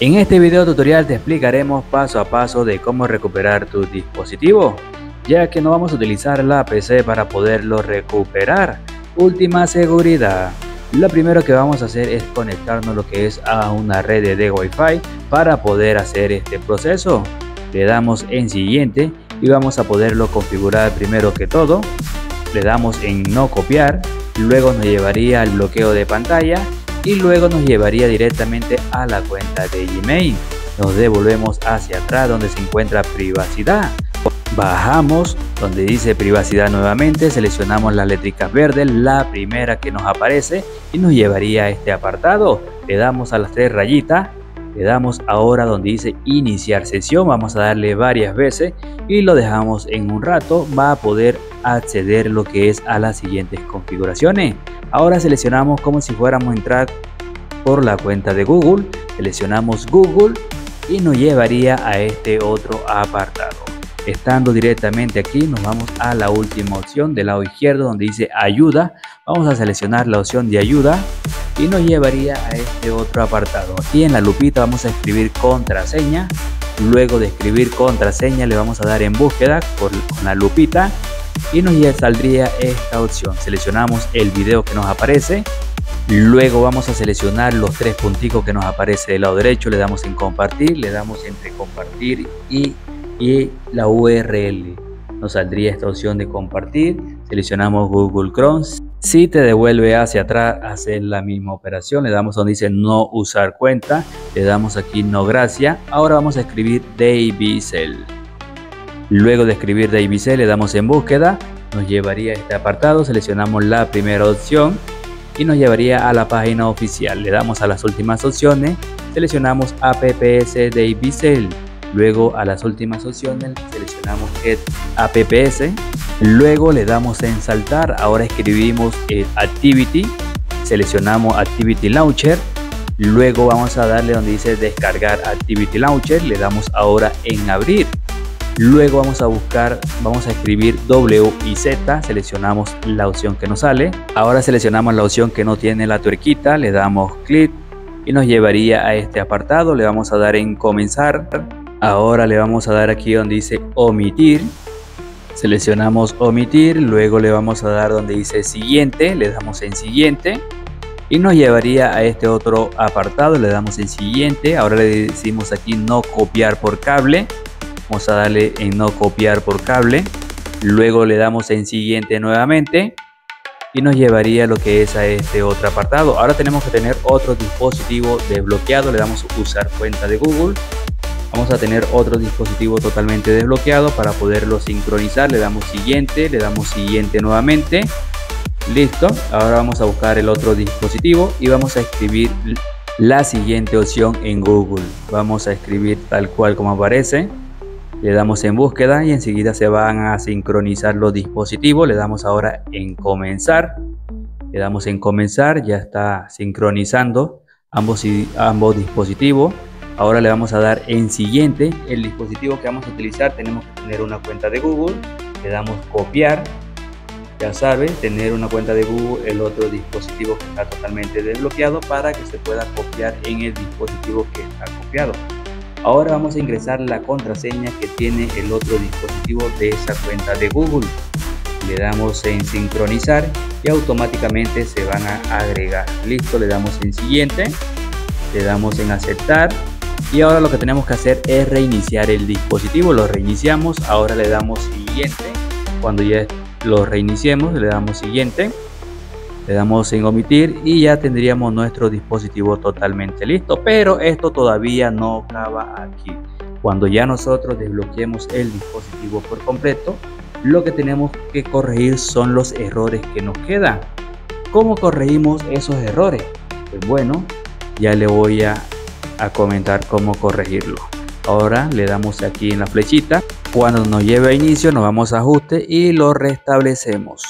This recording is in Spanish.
En este video tutorial te explicaremos paso a paso de cómo recuperar tu dispositivo, ya que no vamos a utilizar la PC para poderlo recuperar. Última seguridad. Lo primero que vamos a hacer es conectarnos lo que es a una red de Wi-Fi para poder hacer este proceso. Le damos en siguiente y vamos a poderlo configurar primero que todo. Le damos en no copiar, luego nos llevaría al bloqueo de pantalla y luego nos llevaría directamente a la cuenta de Gmail. Nos devolvemos hacia atrás donde se encuentra privacidad. Bajamos donde dice privacidad nuevamente, seleccionamos las letricas verdes, la primera que nos aparece, y nos llevaría a este apartado. Le damos a las tres rayitas, le damos ahora donde dice iniciar sesión, vamos a darle varias veces y lo dejamos en un rato. Va a poder acceder lo que es a las siguientes configuraciones. Ahora seleccionamos como si fuéramos a entrar por la cuenta de Google, seleccionamos Google y nos llevaría a este otro apartado. Estando directamente aquí, nos vamos a la última opción del lado izquierdo donde dice ayuda. Vamos a seleccionar la opción de ayuda y nos llevaría a este otro apartado. Aquí en la lupita vamos a escribir contraseña. Luego de escribir contraseña le vamos a dar en búsqueda con la lupita y nos saldría esta opción. Seleccionamos el video que nos aparece. Luego vamos a seleccionar los tres punticos que nos aparece del lado derecho. Le damos en compartir, le damos entre compartir y la URL. Nos saldría esta opción de compartir, seleccionamos Google Chrome. Si te devuelve hacia atrás, hacer la misma operación. Le damos donde dice no usar cuenta, le damos aquí no gracias. Ahora vamos a escribir DavisCell. Luego de escribir DavisCell le damos en búsqueda, nos llevaría a este apartado, seleccionamos la primera opción y nos llevaría a la página oficial. Le damos a las últimas opciones, seleccionamos apps DavisCell. Luego a las últimas opciones seleccionamos Get apps, luego le damos en saltar, ahora escribimos Activity, seleccionamos Activity Launcher, luego vamos a darle donde dice descargar Activity Launcher, le damos ahora en abrir, luego vamos a buscar, vamos a escribir W y Z, seleccionamos la opción que nos sale, ahora seleccionamos la opción que no tiene la tuerquita, le damos clic y nos llevaría a este apartado, le vamos a dar en comenzar. Ahora le vamos a dar aquí donde dice omitir, seleccionamos omitir, luego le vamos a dar donde dice siguiente, le damos en siguiente y nos llevaría a este otro apartado, le damos en siguiente, ahora le decimos aquí no copiar por cable, vamos a darle en no copiar por cable, luego le damos en siguiente nuevamente y nos llevaría lo que es a este otro apartado. Ahora tenemos que tener otro dispositivo desbloqueado, le damos usar cuenta de Google. Vamos a tener otro dispositivo totalmente desbloqueado para poderlo sincronizar. Le damos siguiente, le damos siguiente nuevamente. Listo. Ahora vamos a buscar el otro dispositivo y vamos a escribir la siguiente opción en Google. Vamos a escribir tal cual como aparece. Le damos en búsqueda y enseguida se van a sincronizar los dispositivos. Le damos ahora en comenzar. Le damos en comenzar. Ya está sincronizando ambos dispositivos. Ahora le vamos a dar en siguiente. El dispositivo que vamos a utilizar tenemos que tener una cuenta de Google, le damos copiar, ya sabes, tener una cuenta de Google, el otro dispositivo que está totalmente desbloqueado para que se pueda copiar en el dispositivo que está copiado. Ahora vamos a ingresar la contraseña que tiene el otro dispositivo de esa cuenta de Google. Le damos en sincronizar y automáticamente se van a agregar. Listo, le damos en siguiente, le damos en aceptar. Y ahora lo que tenemos que hacer es reiniciar el dispositivo, lo reiniciamos, ahora le damos siguiente, cuando ya lo reiniciemos le damos siguiente, le damos en omitir y ya tendríamos nuestro dispositivo totalmente listo, pero esto todavía no acaba aquí. Cuando ya nosotros desbloqueemos el dispositivo por completo, lo que tenemos que corregir son los errores que nos quedan. ¿Cómo corregimos esos errores? Pues bueno, ya le voy a comentar cómo corregirlo. Ahora le damos aquí en la flechita, cuando nos lleve a inicio nos vamos a ajuste y lo restablecemos.